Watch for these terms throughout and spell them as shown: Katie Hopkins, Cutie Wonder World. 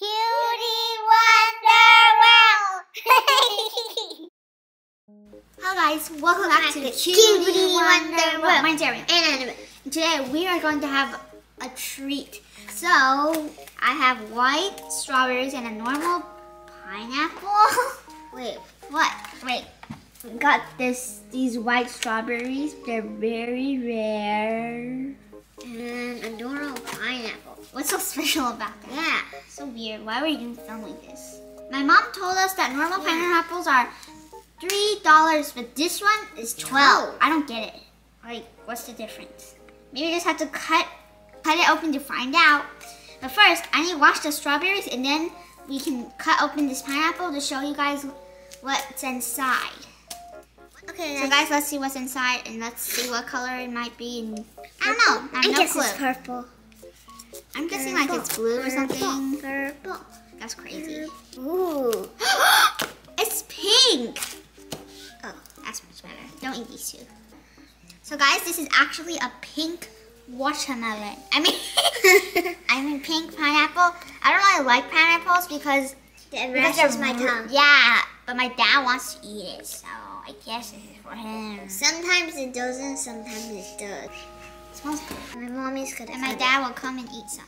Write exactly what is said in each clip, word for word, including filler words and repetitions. Cutie Wonder World! Hello guys, welcome back to the Cutie, Cutie Wonder, Wonder World. My name's Erin. And today we are going to have a treat. So, I have white strawberries and a normal pineapple. Wait, what? Wait, we got this. These white strawberries. They're very rare. And a normal pineapple. What's so special about that? Yeah, so weird. Why were you even filming this? My mom told us that normal yeah. pineapples are three dollars, but this one is twelve. I don't get it. Like, what's the difference? Maybe I just have to cut cut it open to find out. But first, I need to wash the strawberries, and then we can cut open this pineapple to show you guys what's inside. Okay, so guys, let's see what's inside, and let's see what color it might be. And I don't know. I have no guess clue. It's purple. I'm guessing purple. Like it's blue or something. Purple. That's crazy. Ooh. It's pink. Oh, that's much better. Don't eat these two. So guys, this is actually a pink watermelon. I mean, I mean pink pineapple. I don't really like pineapples because it rashes my tongue. Yeah, but my dad wants to eat it, so I guess this is for him. Sometimes it doesn't. Sometimes it does. It smells good. My mommy's good. And my dad will come and eat something.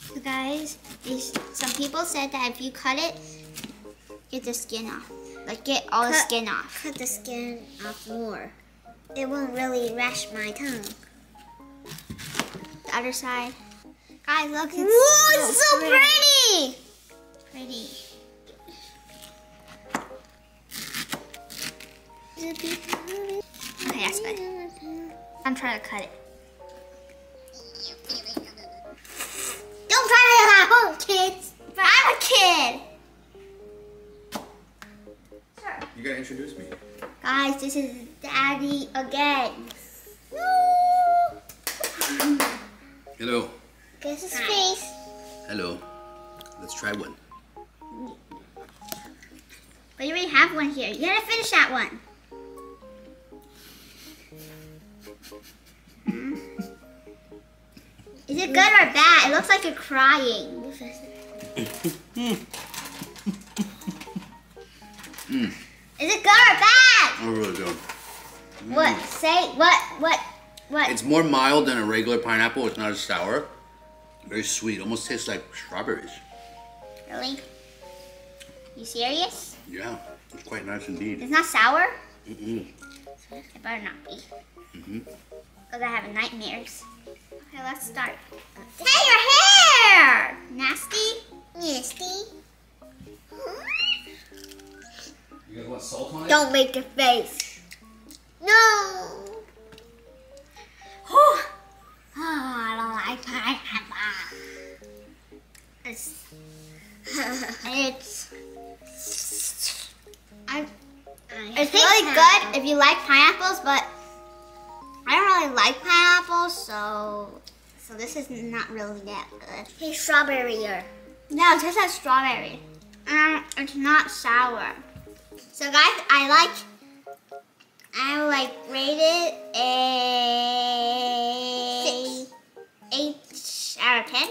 So guys, these, some people said that if you cut it, get the skin off. Like get all cut, the skin off. Cut the skin off more. It won't really rash my tongue. The other side. Guys, look. It's, Whoa, so it's so pretty. Pretty. pretty. Okay, that's better. I'm trying to cut it. Don't try to have kids. But I'm a kid. You gotta introduce me. Guys, this is Daddy again. Woo! Hello. Guess his face. Hello. Let's try one. But you already have one here. You gotta finish that one. Is it good or bad? It looks like you're crying. Mm. Is it good or bad? Oh, really good. Mm. What? Say what? What? What? It's more mild than a regular pineapple. It's not as sour. Very sweet. Almost tastes like strawberries. Really? You serious? Yeah. It's quite nice indeed. It's not sour? Mm-mm. It better not be. Mm-hmm. Because I have nightmares. Okay, let's start. Hey, your hair! Nasty? Nasty? You guys want salt on it? Don't make a face. No. Oh, I don't like pineapple. It's. It's. I. It's really good if you like pineapples, but I don't really like pineapples, so so this is not really that good. Hey, strawberry-er. No, it tastes like strawberry. Um, it's not sour. So guys, I like, I like rated a six. eight out of ten.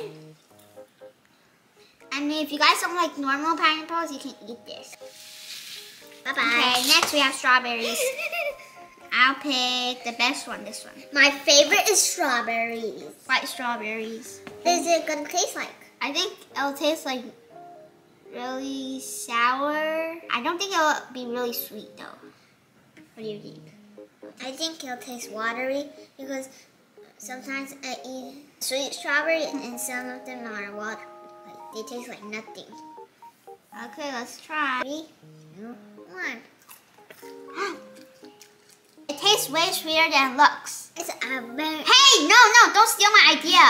I mean, if you guys don't like normal pineapples, you can eat this. Bye bye. Okay, next we have strawberries. I'll pick the best one, this one. My favorite is strawberries. White strawberries. What is it gonna taste like? I think it'll taste like really sour. I don't think it'll be really sweet though. What do you think? I think it'll taste watery because sometimes I eat sweet strawberry and some of them are watery. Like, they taste like nothing. Okay, let's try. Three, two, one. It tastes way sweeter than it looks. It's a very. Hey, no, no, don't steal my idea.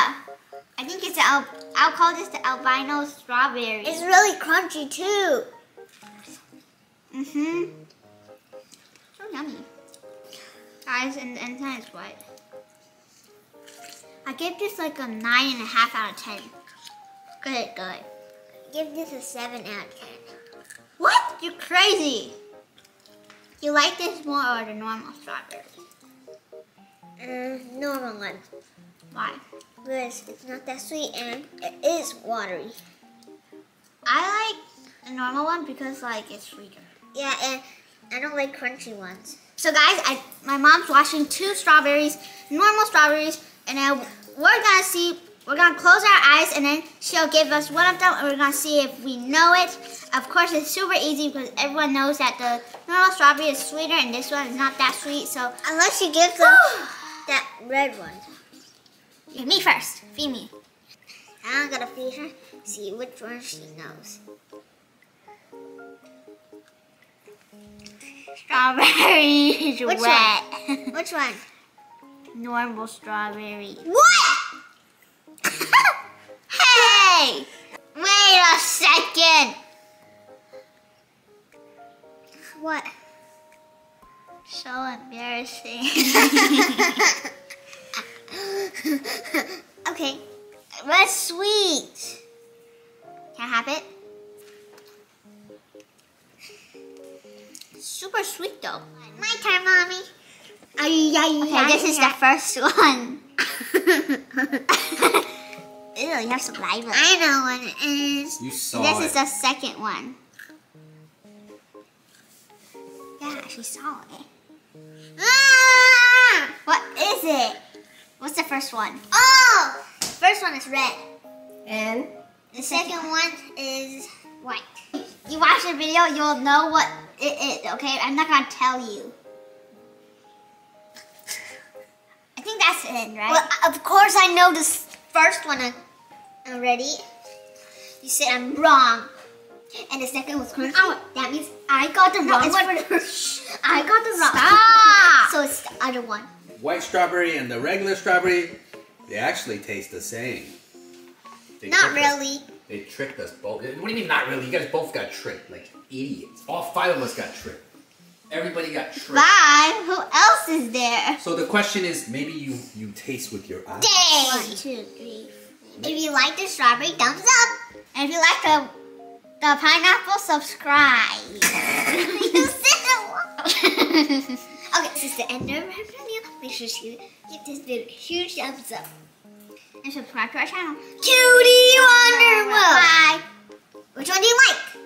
I think it's al I'll call this the albino strawberry. It's really crunchy too. Mm-hmm. So yummy. Guys, and the inside is white. I give this like a nine and a half out of ten. Good, good. I give this a seven out of ten. What? You're crazy. You like this more or the normal strawberry? Uh, normal one. Why? because it's not that sweet and it is watery. I like the normal one because like it's sweeter. Yeah, and I don't like crunchy ones. So guys, I, my mom's washing two strawberries, normal strawberries, and then we're gonna see, we're gonna close our eyes and then she'll give us one of them and we're gonna see if we know it. Of course, it's super easy because everyone knows that the normal strawberry is sweeter and this one is not that sweet, so. Unless she gives us that red one. Yeah, me first, feed me. I'm gonna feed her, see which one she knows. Strawberry is which wet. One? Which one? Normal strawberry. What? Hey! Wait a second! What? So embarrassing. Okay. That's sweet. Can I have it? Super sweet though. My turn, mommy. Ay, ay, okay, ay, this ay, is ay. The first one. Ew, you have saliva. I know what it is. You saw this it. Is the second one. Yeah, she saw it. Ah! What is it? What's the first one? Oh! First one is red. And? The second one is white. You watch the video, you'll know what it is, okay? I'm not gonna tell you. I think that's it, right? Well, of course I know this first one already. You said I'm wrong. And the second was crunchy. Oh, that means I got the no, wrong one. For I got the wrong Stop. One. So it's the other one. White strawberry and the regular strawberry, they actually taste the same. They not really. Us. They tricked us both. What do you mean not really? You guys both got tricked like idiots. All five of us got tricked. Everybody got tricked. Bye. Who else is there? So the question is, maybe you, you taste with your eyes. Dang. One, two, three. Four. If you like the strawberry, thumbs up. And if you like the, the pineapple, subscribe. You said it. Okay, this is the end of our video. Make sure you give this video a huge thumbs up. And subscribe to our channel. Cutie Wonder World! Bye! Which one do you like?